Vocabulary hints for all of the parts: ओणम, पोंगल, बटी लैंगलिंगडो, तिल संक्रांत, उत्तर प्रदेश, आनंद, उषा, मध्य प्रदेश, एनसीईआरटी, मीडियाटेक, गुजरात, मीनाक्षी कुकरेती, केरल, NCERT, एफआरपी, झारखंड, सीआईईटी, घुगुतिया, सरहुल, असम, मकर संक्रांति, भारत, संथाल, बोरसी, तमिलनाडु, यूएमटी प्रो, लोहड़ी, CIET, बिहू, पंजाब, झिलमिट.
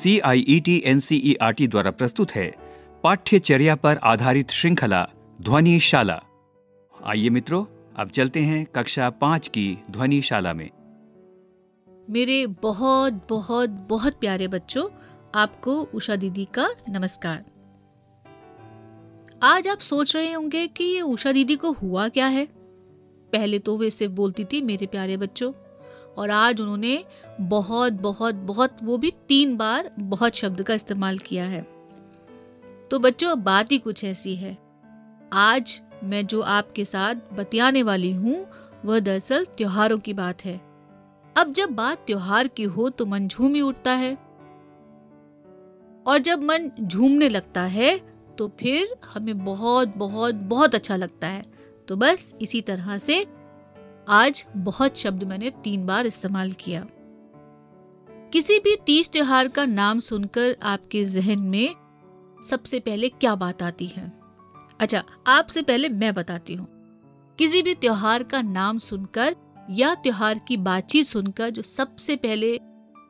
सीआईईटी एनसीईआरटी द्वारा प्रस्तुत है पाठ्यचर्या पर आधारित श्रृंखला ध्वनिशाला। आइए मित्रों, अब चलते हैं कक्षा 5 की ध्वनिशाला में। मेरे बहुत बहुत बहुत प्यारे बच्चों, आपको उषा दीदी का नमस्कार। आज आप सोच रहे होंगे कि ये उषा दीदी को हुआ क्या है। पहले तो वे सिर्फ बोलती थी मेरे प्यारे बच्चों, और आज उन्होंने बहुत बहुत बहुत, वो भी 3 बार बहुत शब्द का इस्तेमाल किया है। तो बच्चों, बात ही कुछ ऐसी है। आज मैं जो आपके साथ बतियाने वाली हूँ वह दरअसल त्योहारों की बात है। अब जब बात त्योहार की हो तो मन झूम ही उठता है, और जब मन झूमने लगता है तो फिर हमें बहुत बहुत बहुत अच्छा लगता है। तो बस इसी तरह से आज बहुत शब्द मैंने 3 बार इस्तेमाल किया। किसी भी तीज त्योहार का नाम सुनकर आपके जहन में सबसे पहले क्या बात आती है? अच्छा, आपसे पहले मैं बताती हूँ। किसी भी त्योहार का नाम सुनकर या त्योहार की बातचीत सुनकर जो सबसे पहले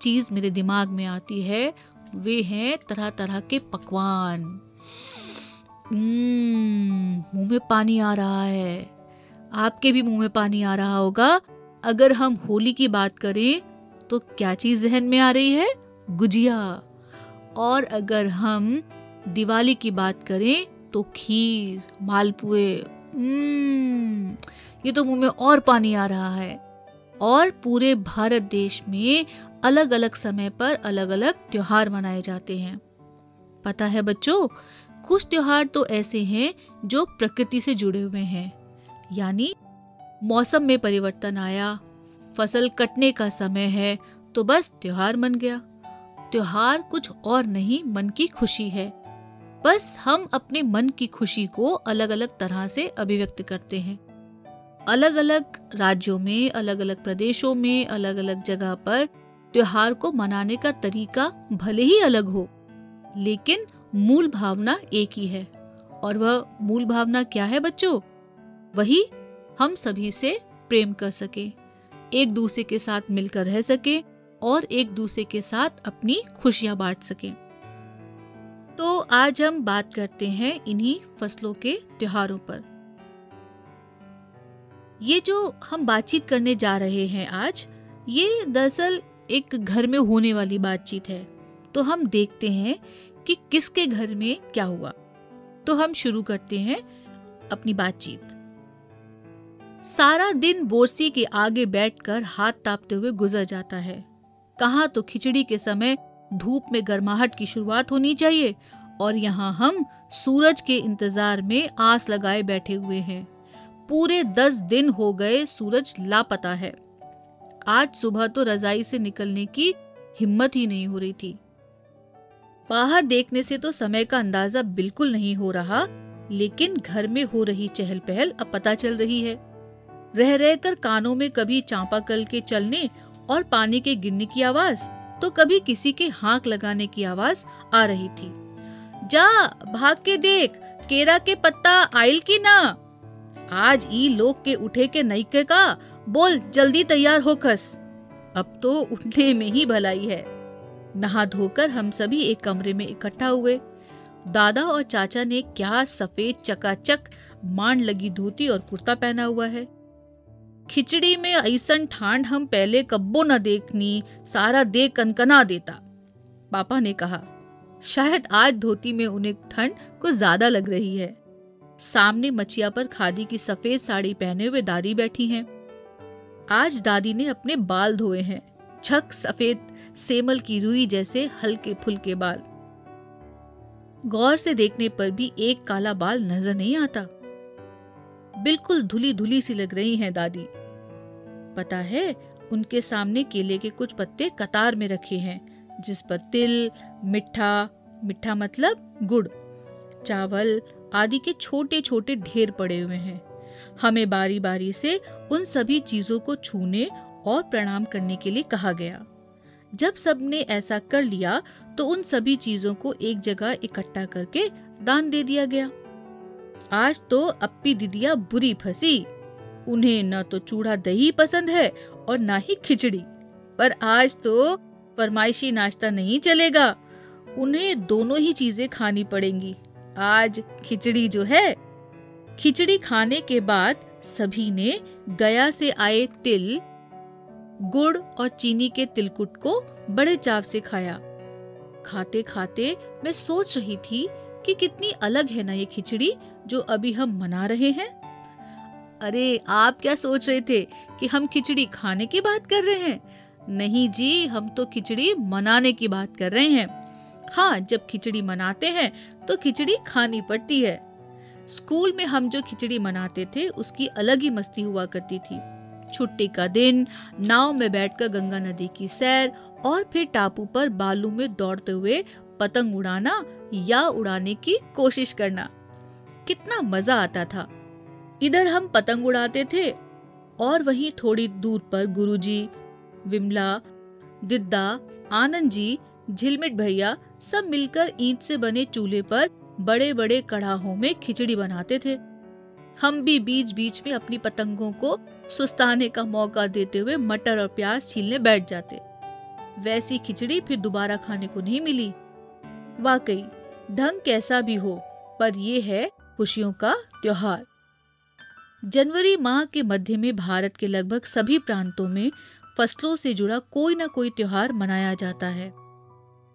चीज मेरे दिमाग में आती है वे हैं तरह तरह के पकवान। मुंह में पानी आ रहा है, आपके भी मुंह में पानी आ रहा होगा। अगर हम होली की बात करें तो क्या चीज जहन में आ रही है? गुजिया। और अगर हम दिवाली की बात करें तो खीर, मालपुए। ये तो मुंह में और पानी आ रहा है। और पूरे भारत देश में अलग अलग समय पर अलग अलग त्योहार मनाए जाते हैं। पता है बच्चों, कुछ त्योहार तो ऐसे हैं जो प्रकृति से जुड़े हुए हैं, यानी मौसम में परिवर्तन आया, फसल कटने का समय है तो बस त्योहार बन गया। त्योहार कुछ और नहीं, मन की खुशी है। बस हम अपने मन की खुशी को अलग अलग तरह से अभिव्यक्त करते हैं। अलग अलग राज्यों में, अलग अलग प्रदेशों में, अलग अलग जगह पर त्योहार को मनाने का तरीका भले ही अलग हो, लेकिन मूल भावना एक ही है। और वह मूल भावना क्या है बच्चों? वही हम सभी से प्रेम कर सके, एक दूसरे के साथ मिलकर रह सके और एक दूसरे के साथ अपनी खुशियां बांट सके। तो आज हम बात करते हैं इन्हीं फसलों के त्योहारों पर। ये जो हम बातचीत करने जा रहे हैं आज, ये दरअसल एक घर में होने वाली बातचीत है। तो हम देखते हैं कि किसके घर में क्या हुआ। तो हम शुरू करते हैं अपनी बातचीत। सारा दिन बोरसी के आगे बैठकर हाथ तापते हुए गुजर जाता है। कहाँ तो खिचड़ी के समय धूप में गर्माहट की शुरुआत होनी चाहिए, और यहाँ हम सूरज के इंतजार में आस लगाए बैठे हुए हैं। पूरे 10 दिन हो गए सूरज लापता है। आज सुबह तो रजाई से निकलने की हिम्मत ही नहीं हो रही थी। बाहर देखने से तो समय का अंदाजा बिल्कुल नहीं हो रहा, लेकिन घर में हो रही चहल पहल अब पता चल रही है। रह रहकर कानों में कभी चांपाकल के चलने और पानी के गिरने की आवाज, तो कभी किसी के हाँक लगाने की आवाज आ रही थी। जा भाग के देख, केरा के पत्ता आइल की ना, आज ई लोग के उठे के नईके का, बोल जल्दी तैयार हो खस। अब तो उठने में ही भलाई है। नहा धोकर हम सभी एक कमरे में इकट्ठा हुए। दादा और चाचा ने क्या सफेद चकाचक मांड लगी धोती और कुर्ता पहना हुआ है। खिचड़ी में ऐसन ठांड हम पहले कब्बो न देखनी, सारा देह कनकना देता। पापा ने कहा शायद आज धोती में उन्हें ठंड कुछ ज्यादा लग रही है। सामने मचिया पर खादी की सफेद साड़ी पहने हुए दादी बैठी हैं। आज दादी ने अपने बाल धोए हैं, छक सफेद सेमल की रुई जैसे हल्के फुल्के बाल। गौर से देखने पर भी एक काला बाल नजर नहीं आता। बिल्कुल धुली धुली सी लग रही हैं दादी। पता है, उनके सामने केले के कुछ पत्ते कतार में रखे हैं, जिस पर तिल, मिठा, मिठा मतलब गुड़, चावल आदि के छोटे छोटे ढेर पड़े हुए हैं। हमें बारी बारी से उन सभी चीजों को छूने और प्रणाम करने के लिए कहा गया। जब सबने ऐसा कर लिया तो उन सभी चीजों को एक जगह इकट्ठा करके दान दे दिया गया। आज तो अप्पी दीदिया बुरी फंसी। उन्हें न तो चूड़ा दही पसंद है और न ही खिचड़ी। पर आज तो फरमाइशी नाश्ता नहीं चलेगा, उन्हें दोनों ही चीजें खानी पड़ेंगी। आज खिचड़ी जो है, खिचड़ी खाने के बाद सभी ने गया से आए तिल, गुड़ और चीनी के तिलकुट को बड़े चाव से खाया। खाते खाते मैं सोच रही थी कि कितनी अलग है ना ये खिचड़ी जो अभी हम मना रहे हैं। अरे आप क्या सोच रहे थे कि हम खिचड़ी खाने की बात कर रहे हैं? नहीं जी, हम तो खिचड़ी मनाने की बात कर रहे हैं। हाँ, जब खिचड़ी मनाते हैं तो खिचड़ी खानी पड़ती है। स्कूल में हम जो खिचड़ी मनाते थे उसकी अलग ही मस्ती हुआ करती थी। छुट्टी का दिन नाव में बैठकर गंगा नदी की सैर और फिर टापू पर बालू में दौड़ते हुए पतंग उड़ाना या उड़ाने की कोशिश करना, कितना मजा आता था। इधर हम पतंग उड़ाते थे और वहीं थोड़ी दूर पर गुरुजी, विमला, दिद्दा, आनंद जी, झिलमिट भैया सब मिलकर ईंट से बने चूल्हे पर बड़े बड़े कड़ाहों में खिचड़ी बनाते थे। हम भी बीच बीच में अपनी पतंगों को सुस्ताने का मौका देते हुए मटर और प्याज छीलने बैठ जाते। वैसी खिचड़ी फिर दोबारा खाने को नहीं मिली। वाकई ढंग कैसा भी हो, पर यह है खुशियों का त्योहार। जनवरी माह के मध्य में भारत के लगभग सभी प्रांतों में फसलों से जुड़ा कोई ना कोई त्योहार मनाया जाता है।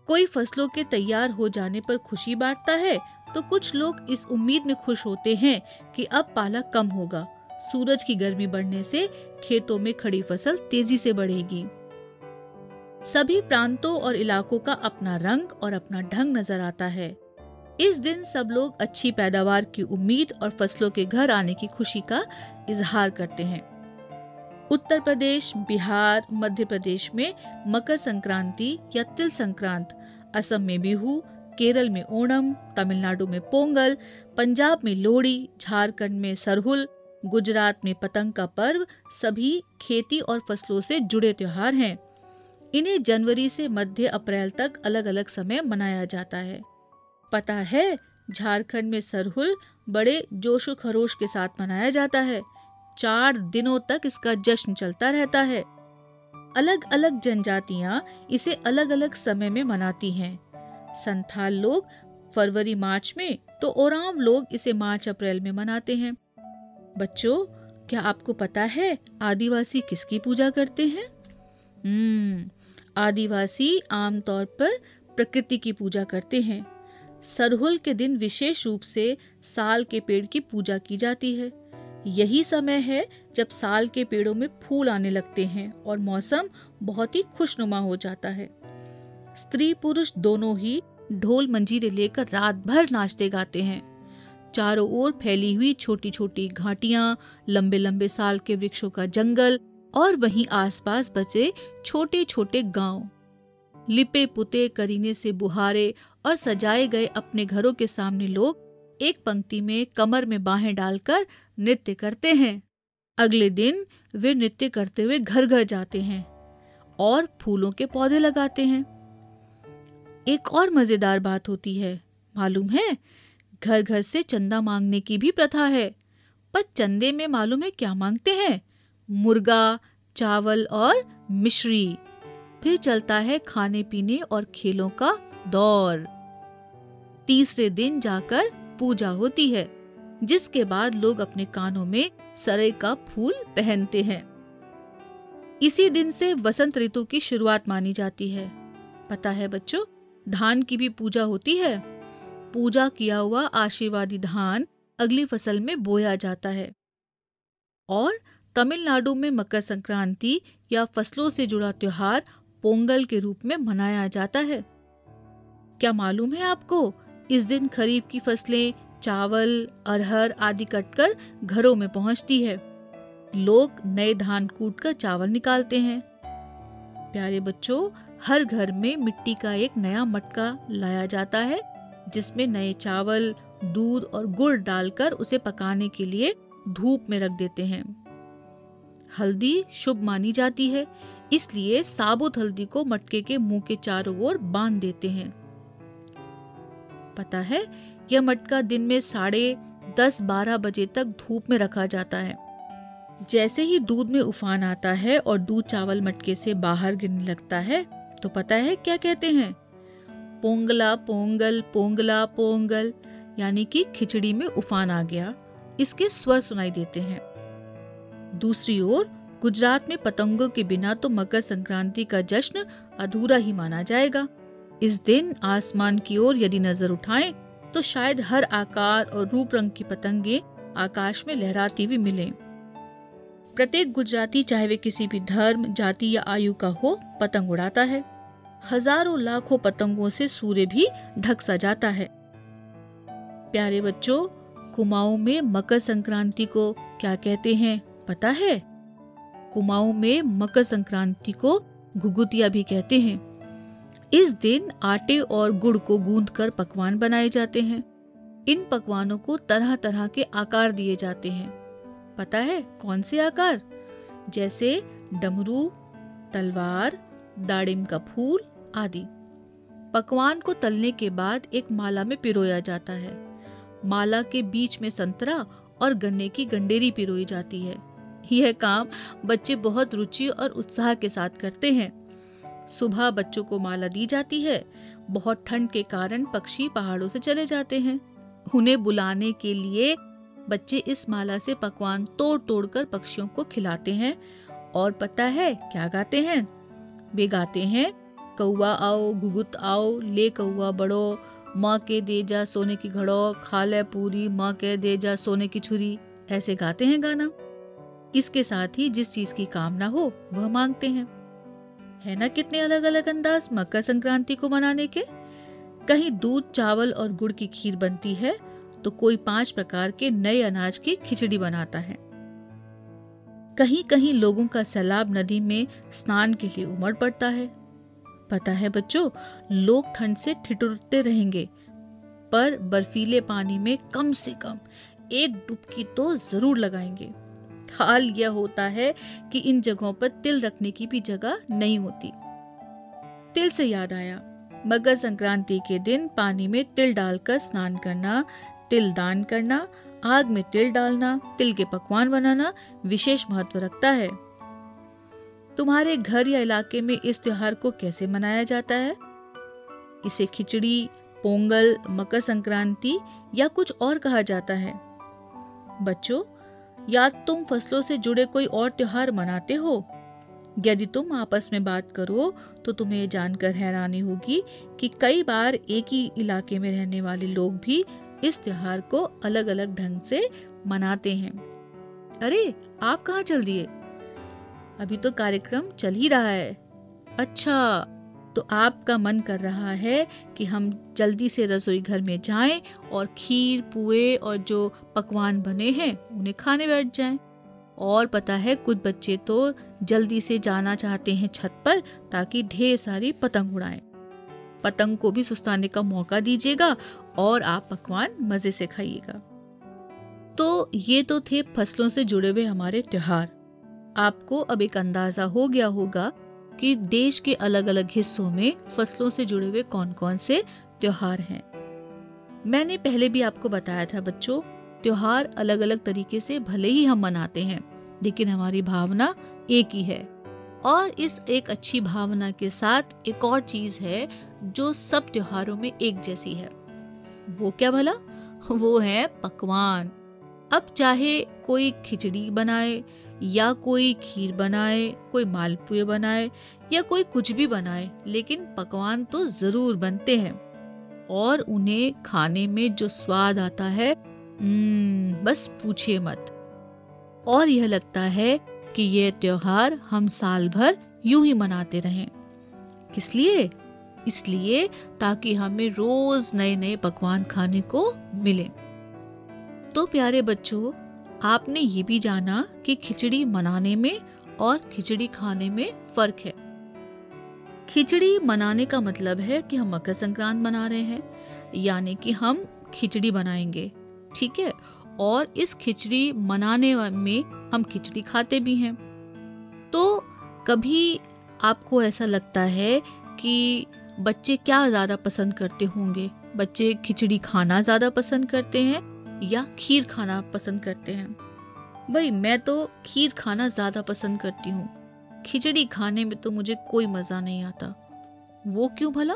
कोई फसलों के तैयार हो जाने पर खुशी बांटता है, तो कुछ लोग इस उम्मीद में खुश होते हैं कि अब पाला कम होगा, सूरज की गर्मी बढ़ने से खेतों में खड़ी फसल तेजी से बढ़ेगी। सभी प्रांतों और इलाकों का अपना रंग और अपना ढंग नजर आता है। इस दिन सब लोग अच्छी पैदावार की उम्मीद और फसलों के घर आने की खुशी का इजहार करते हैं। उत्तर प्रदेश, बिहार, मध्य प्रदेश में मकर संक्रांति या तिल संक्रांत, असम में बिहू, केरल में ओणम, तमिलनाडु में पोंगल, पंजाब में लोहड़ी, झारखंड में सरहुल, गुजरात में पतंग का पर्व सभी खेती और फसलों से जुड़े त्योहार हैं। इन्हें जनवरी से मध्य अप्रैल तक अलग अलग समय मनाया जाता है। पता है, झारखंड में सरहुल बड़े जोशो खरोश के साथ मनाया जाता है। 4 दिनों तक इसका जश्न चलता रहता है। अलग अलग जनजातियां इसे अलग अलग समय में मनाती हैं। संथाल लोग फरवरी मार्च में, तो औरांव लोग इसे मार्च अप्रैल में मनाते हैं। बच्चों, क्या आपको पता है आदिवासी किसकी पूजा करते हैं? आदिवासी आमतौर पर प्रकृति की पूजा करते हैं। सरहुल के दिन विशेष रूप से साल के पेड़ की पूजा की जाती है। यही समय है जब साल के पेड़ों में फूल आने लगते हैं और मौसम बहुत ही खुशनुमा हो जाता है। स्त्री पुरुष दोनों ही ढोल मंजीरे लेकर रात भर नाचते गाते हैं। चारों ओर फैली हुई छोटी छोटी घाटियां, लंबे लंबे साल के वृक्षों का जंगल और वहीं आसपास बसे छोटे छोटे गांव, लिपे पुते करीने से बुहारे और सजाए गए अपने घरों के सामने लोग एक पंक्ति में कमर में बाहें डालकर नृत्य करते हैं। अगले दिन वे नृत्य करते हुए घर घर जाते हैं और फूलों के पौधे लगाते हैं। एक और मजेदार बात होती है, मालूम है घर घर से चंदा मांगने की भी प्रथा है। पर चंदे में मालूम है क्या मांगते हैं? मुर्गा, चावल और मिश्री। फिर चलता है खाने पीने और खेलों का दौर। तीसरे दिन जाकर पूजा होती है, जिसके बाद लोग अपने कानों में सरई का फूल पहनते हैं। इसी दिन से वसंत ऋतु की शुरुआत मानी जाती है। पता है बच्चों, धान की भी पूजा होती है। पूजा किया हुआ आशीर्वादी धान अगली फसल में बोया जाता है। और तमिलनाडु में मकर संक्रांति या फसलों से जुड़ा त्योहार पोंगल के रूप में मनाया जाता है। क्या मालूम है आपको, इस दिन खरीफ की फसलें चावल, अरहर आदि कटकर घरों में पहुंचती है। लोग नए धान कूटकर चावल निकालते हैं। प्यारे बच्चों, हर घर में मिट्टी का एक नया मटका लाया जाता है, जिसमें नए चावल, दूध और गुड़ डालकर उसे पकाने के लिए धूप में रख देते हैं। हल्दी शुभ मानी जाती है, इसलिए साबुत हल्दी को मटके के मुंह के चारों ओर बांध देते हैं। पता है, यह मटका दिन में 10:30-12 बजे तक धूप में रखा जाता है। जैसे ही दूध में उफान आता है और दूध चावल मटके से बाहर गिरने लगता है तो पता है क्या कहते हैं? पोंगला पोंगल पोंगला पोंगल, यानी कि खिचड़ी में उफान आ गया, इसके स्वर सुनाई देते हैं। दूसरी ओर गुजरात में पतंगों के बिना तो मकर संक्रांति का जश्न अधूरा ही माना जाएगा। इस दिन आसमान की ओर यदि नजर उठाएं तो शायद हर आकार और रूप रंग की पतंगे आकाश में लहराती हुई मिलें। प्रत्येक गुजराती, चाहे वे किसी भी धर्म, जाति या आयु का हो, पतंग उड़ाता है। हजारों लाखों पतंगों से सूर्य भी ढक सा जाता है। प्यारे बच्चों, कुमाऊं में मकर संक्रांति को क्या कहते हैं पता है? कुमाऊं में मकर संक्रांति को घुगुतिया भी कहते हैं। इस दिन आटे और गुड़ को गूंथकर पकवान बनाए जाते हैं। इन पकवानों को तरह तरह के आकार दिए जाते हैं। पता है कौन से आकार? जैसे डमरू, तलवार, दाड़िम का फूल आदि। पकवान को तलने के बाद एक माला में पिरोया जाता है। माला के बीच में संतरा और गन्ने की गंडेरी पिरोई जाती है। यह काम बच्चे बहुत रुचि और उत्साह के साथ करते हैं। सुबह बच्चों को माला दी जाती है। बहुत ठंड के कारण पक्षी पहाड़ों से चले जाते हैं। उन्हें बुलाने के लिए बच्चे इस माला से पकवान तोड़ तोड़ कर पक्षियों को खिलाते हैं। और पता है क्या गाते हैं? वे गाते हैं, कौआ आओ घुघुत आओ, ले कौआ बड़ो, माँ के दे जा सोने की घड़ो, खा ले पूरी, माँ के दे जा सोने की छुरी। ऐसे गाते हैं गाना। इसके साथ ही जिस चीज की कामना हो वह मांगते हैं। है ना कितने अलग अलग अंदाज मकर संक्रांति को मनाने के? कहीं दूध, चावल और गुड़ की खीर बनती है तो कोई 5 प्रकार के नए अनाज की खिचड़ी बनाता है। कहीं कहीं लोगों का सैलाब नदी में स्नान के लिए उमड़ पड़ता है। पता है बच्चों, लोग ठंड से ठिठुरते रहेंगे पर बर्फीले पानी में कम से कम एक डुबकी तो जरूर लगाएंगे। हाल यह होता है कि इन जगहों पर तिल रखने की भी जगह नहीं होती। तिल से याद आया, मकर संक्रांति के दिन पानी में तिल डालकर स्नान करना, तिल दान करना, आग में तिल डालना, तिल के पकवान बनाना विशेष महत्व रखता है। तुम्हारे घर या इलाके में इस त्योहार को कैसे मनाया जाता है? इसे खिचड़ी, पोंगल, मकर संक्रांति या कुछ और कहा जाता है। बच्चों, या तुम फसलों से जुड़े कोई और त्योहार मनाते हो? यदि तुम आपस में बात करो तो तुम्हें जानकर हैरानी होगी कि कई बार एक ही इलाके में रहने वाले लोग भी इस त्योहार को अलग अलग ढंग से मनाते हैं। अरे आप कहाँ चल दिए? अभी तो कार्यक्रम चल ही रहा है। अच्छा, तो आपका मन कर रहा है कि हम जल्दी से रसोई घर में जाएं और खीर, पुए और जो पकवान बने हैं उन्हें खाने बैठ जाएं। और पता है कुछ बच्चे तो जल्दी से जाना चाहते हैं छत पर ताकि ढेर सारी पतंग उड़ाएं। पतंग को भी सुस्ताने का मौका दीजिएगा और आप पकवान मजे से खाइएगा। तो ये तो थे फसलों से जुड़े हुए हमारे त्योहार। आपको अब एक अंदाजा हो गया होगा कि देश के अलग अलग हिस्सों में फसलों से जुड़े हुए कौन कौन से त्योहार हैं। मैंने पहले भी आपको बताया था बच्चों, त्योहार अलग अलग तरीके से भले ही हम मनाते हैं, लेकिन हमारी भावना एक ही है। और इस एक अच्छी भावना के साथ एक और चीज है जो सब त्योहारों में एक जैसी है। वो क्या भला? वो है पकवान। अब चाहे कोई खिचड़ी बनाए या कोई खीर बनाए, कोई मालपुए बनाए या कोई कुछ भी बनाए, लेकिन पकवान तो जरूर बनते हैं। और उन्हें खाने में जो स्वाद आता है, बस पूछिए मत। और यह लगता है कि ये त्योहार हम साल भर यूं ही मनाते रहें। किस लिए? इसलिए ताकि हमें रोज नए नए पकवान खाने को मिले। तो प्यारे बच्चों, आपने ये भी जाना कि खिचड़ी मनाने में और खिचड़ी खाने में फर्क है। खिचड़ी मनाने का मतलब है कि हम मकर संक्रांत मना रहे हैं, यानी कि हम खिचड़ी बनाएंगे, ठीक है। और इस खिचड़ी मनाने में हम खिचड़ी खाते भी हैं। तो कभी आपको ऐसा लगता है कि बच्चे क्या ज़्यादा पसंद करते होंगे? बच्चे खिचड़ी खाना ज़्यादा पसंद करते हैं या खीर खाना पसंद करते हैं? भाई मैं तो खीर खाना ज़्यादा पसंद करती हूँ, खिचड़ी खाने में तो मुझे कोई मज़ा नहीं आता। वो क्यों भला?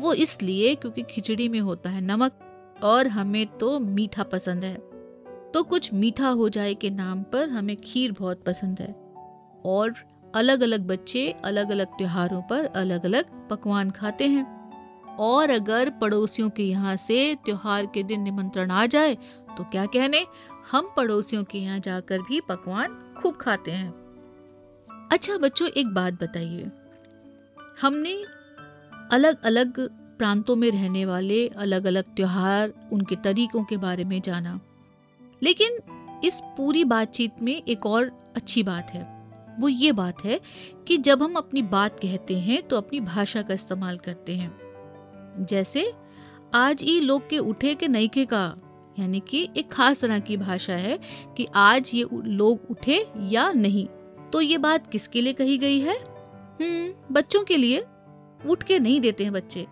वो इसलिए क्योंकि खिचड़ी में होता है नमक और हमें तो मीठा पसंद है, तो कुछ मीठा हो जाए के नाम पर हमें खीर बहुत पसंद है। और अलग अलग बच्चे अलग अलग त्योहारों पर अलग अलग पकवान खाते हैं, और अगर पड़ोसियों के यहाँ से त्योहार के दिन निमंत्रण आ जाए तो क्या कहने, हम पड़ोसियों के यहाँ जाकर भी पकवान खूब खाते हैं। अच्छा बच्चों, एक बात बताइए, हमने अलग अलग प्रांतों में रहने वाले अलग अलग त्योहार, उनके तरीकों के बारे में जाना, लेकिन इस पूरी बातचीत में एक और अच्छी बात है, वो ये बात है कि जब हम अपनी बात कहते हैं तो अपनी भाषा का इस्तेमाल करते हैं। जैसे आज ई लोग के उठे के नईके का, यानी कि एक खास तरह की भाषा है कि आज ये लोग उठे या नहीं। तो ये बात किसके लिए कही गई है? बच्चों के लिए। उठ के नहीं देते हैं बच्चे,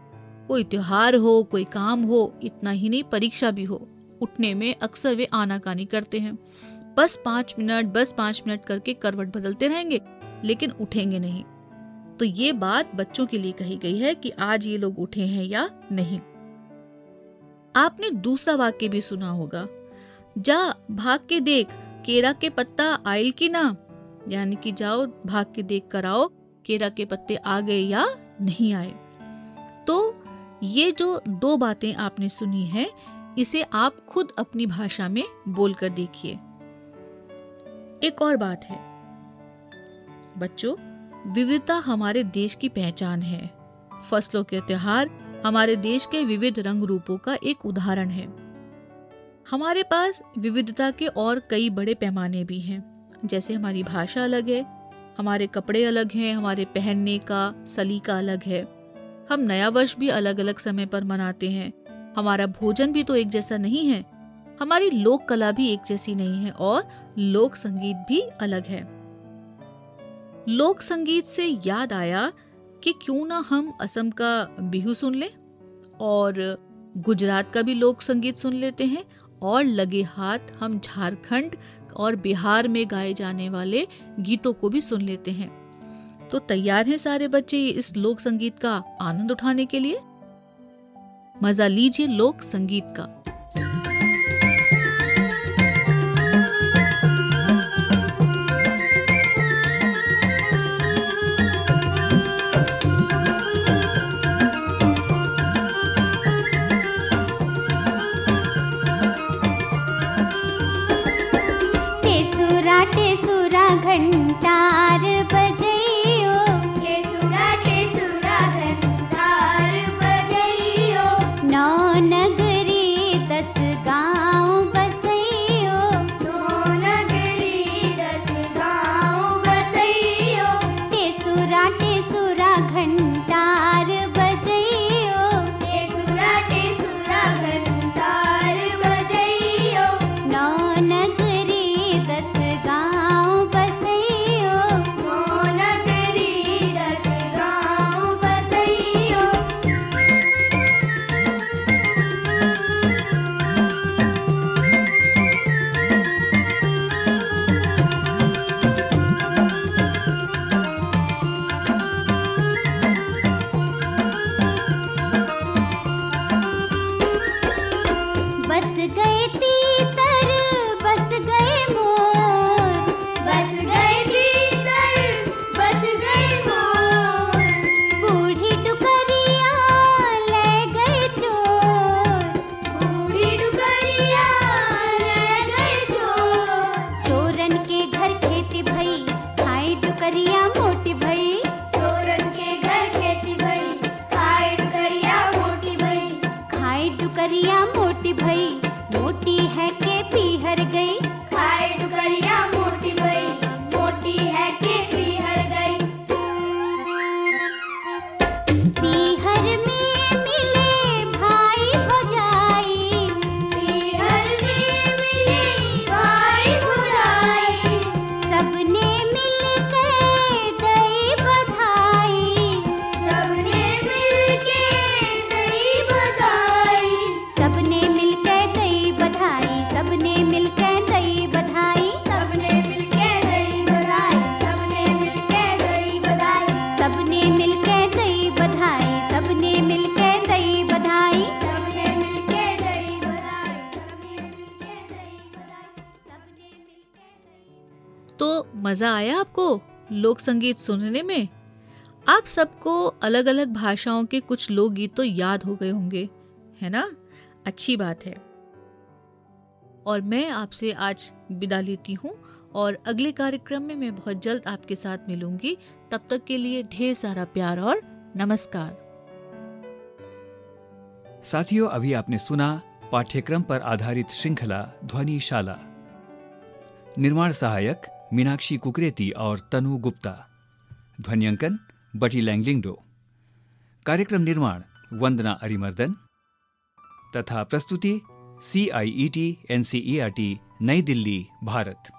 कोई त्योहार हो, कोई काम हो, इतना ही नहीं परीक्षा भी हो, उठने में अक्सर वे आनाकानी करते हैं, बस 5 मिनट करके करवट बदलते रहेंगे लेकिन उठेंगे नहीं। तो ये बात बच्चों के लिए कही गई है कि आज ये लोग उठे हैं या नहीं। आपने दूसरा वाक्य भी सुना होगा, जा भाग के देख केरा के पत्ता आयल की ना, यानी कि जाओ भाग के देख कराओ केरा के पत्ते आ गए या नहीं आए। तो ये जो दो बातें आपने सुनी है, इसे आप खुद अपनी भाषा में बोलकर देखिए। एक और बात है बच्चों, विविधता हमारे देश की पहचान है। फसलों के त्योहार हमारे देश के विविध रंग रूपों का एक उदाहरण है। हमारे पास विविधता के और कई बड़े पैमाने भी हैं, जैसे हमारी भाषा अलग है, हमारे कपड़े अलग हैं, हमारे पहनने का सलीका अलग है, हम नया वर्ष भी अलग अलग समय पर मनाते हैं, हमारा भोजन भी तो एक जैसा नहीं है, हमारी लोक कला भी एक जैसी नहीं है, और लोक संगीत भी अलग है। लोक संगीत से याद आया कि क्यों ना हम असम का बिहू सुन लें और गुजरात का भी लोक संगीत सुन लेते हैं, और लगे हाथ हम झारखंड और बिहार में गाए जाने वाले गीतों को भी सुन लेते हैं। तो तैयार हैं सारे बच्चे इस लोक संगीत का आनंद उठाने के लिए? मजा लीजिए लोक संगीत का। मजा आया आपको लोक संगीत सुनने में? आप सबको अलग अलग भाषाओं के कुछ लोक गीत तो याद हो गए होंगे, है ना? अच्छी बात है। और मैं आपसे आज विदा लेती हूँ और अगले कार्यक्रम में मैं बहुत जल्द आपके साथ मिलूंगी। तब तक के लिए ढेर सारा प्यार और नमस्कार। साथियों, अभी आपने सुना पाठ्यक्रम पर आधारित श्रृंखला ध्वनिशाला, निर्माण सहायक मीनाक्षी कुकरेती और तनु गुप्ता, ध्वनियांकन बटी लैंगलिंगडो, कार्यक्रम निर्माण वंदना अरिमर्दन तथा प्रस्तुति CIET NCERT नई दिल्ली भारत।